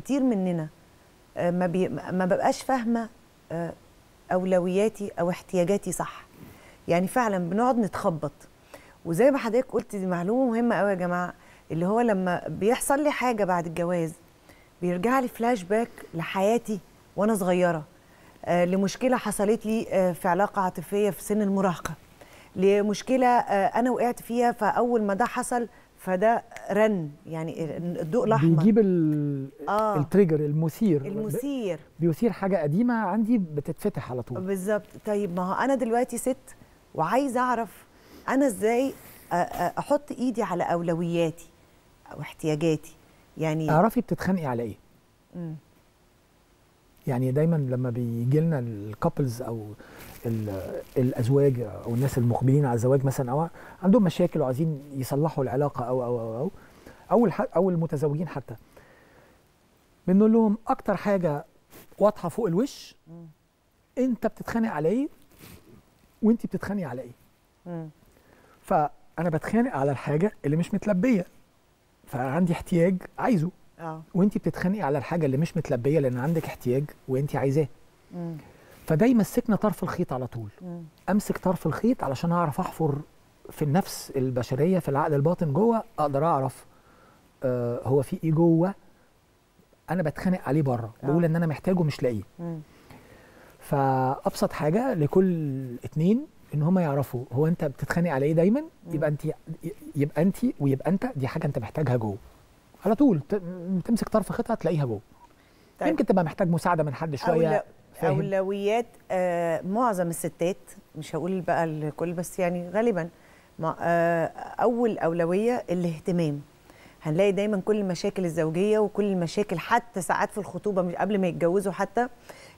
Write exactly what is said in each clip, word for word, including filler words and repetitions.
كتير مننا ما, بي... ما ببقاش فاهمه اولوياتي او احتياجاتي صح. يعني فعلا بنقعد نتخبط. وزي ما حضرتك قلت دي معلومه مهمه قوي يا جماعه، اللي هو لما بيحصل لي حاجه بعد الجواز بيرجع لي فلاش باك لحياتي وانا صغيره، آه لمشكله حصلت لي آه في علاقه عاطفيه في سن المراهقه، لمشكله آه انا وقعت فيها، فاول ما ده حصل فده رن يعني الضوء الاحمر بيجيب آه التريجر المثير المثير بيثير حاجه قديمه عندي بتتفتح على طول. بالظبط. طيب ما هو انا دلوقتي ست وعايزه اعرف انا ازاي احط ايدي على اولوياتي او احتياجاتي. يعني اعرفي بتتخانقي على ايه. امم يعني دايما لما بيجي لنا الكابلز او الازواج او الناس المقبلين على الزواج مثلا او عندهم مشاكل وعايزين يصلحوا العلاقه او او او او او, أو المتزوجين حتى، بنقول لهم اكتر حاجه واضحه فوق الوش انت بتتخانق على ايه وانت بتتخانقي على ايه. امم فانا بتخانق على الحاجه اللي مش متلبيه فعندي احتياج عايزه. اه وانت بتتخانقي على الحاجه اللي مش متلبيه لان عندك احتياج وانت عايزاه. امم فده يمسكنا طرف الخيط على طول. مم. امسك طرف الخيط علشان اعرف احفر في النفس البشريه في العقل الباطن جوه، اقدر اعرف آه هو في ايه جوه انا بتخانق عليه بره، بقول ان انا محتاجه مش لاقيه. فابسط حاجه لكل اتنين ان هم يعرفوا هو انت بتتخانق على ايه دايما، يبقى انت يبقى انت ويبقى انت دي حاجه انت محتاجها جوه على طول، تمسك طرف خيطها تلاقيها جوه. طيب. يمكن تبقى محتاج مساعده من حد شويه. اولويات آه معظم الستات، مش هقول بقى الكل بس يعني غالبا آه اول اولويه الاهتمام. هنلاقي دايما كل المشاكل الزوجيه وكل المشاكل حتى ساعات في الخطوبه مش قبل ما يتجوزوا حتى،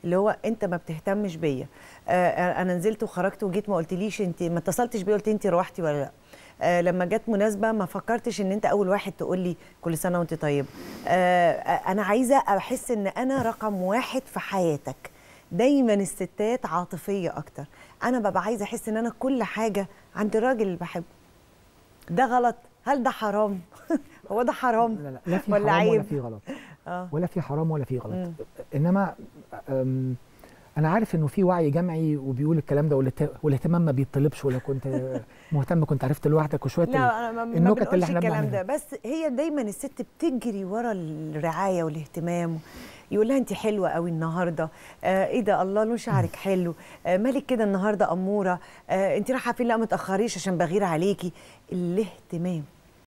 اللي هو انت ما بتهتمش بيا، آه انا نزلت وخرجت وجيت ما قلتليش، انت ما اتصلتش بيا، قلت انت روحتي ولا لا، آه لما جت مناسبه ما فكرتش ان انت اول واحد تقول لي كل سنه وانت طيب. آه انا عايزه احس ان انا رقم واحد في حياتك. دايما الستات عاطفيه اكتر، انا ببقى عايزه احس ان انا كل حاجه عند الراجل اللي بحبه. ده غلط، هل ده حرام؟ هو ده حرام؟ لا لا، لا في ولا حرام ولا في غلط. آه. ولا في حرام ولا في غلط. مم. انما انا عارف انه في وعي جمعي وبيقول الكلام ده، والاهتمام ما بيطلبش، ولا كنت مهتم كنت عرفت لوحدك وشويه لا انا ما بقولش الكلام ده، بس هي دايما الست بتجري ورا الرعايه والاهتمام. يقول لها انت حلوه قوي النهارده، آه ايه ده الله لون شعرك حلو، آه مالك كده النهارده اموره، آه انت رايحه فين، لا ما تاخريش عشان بغير عليكي. الاهتمام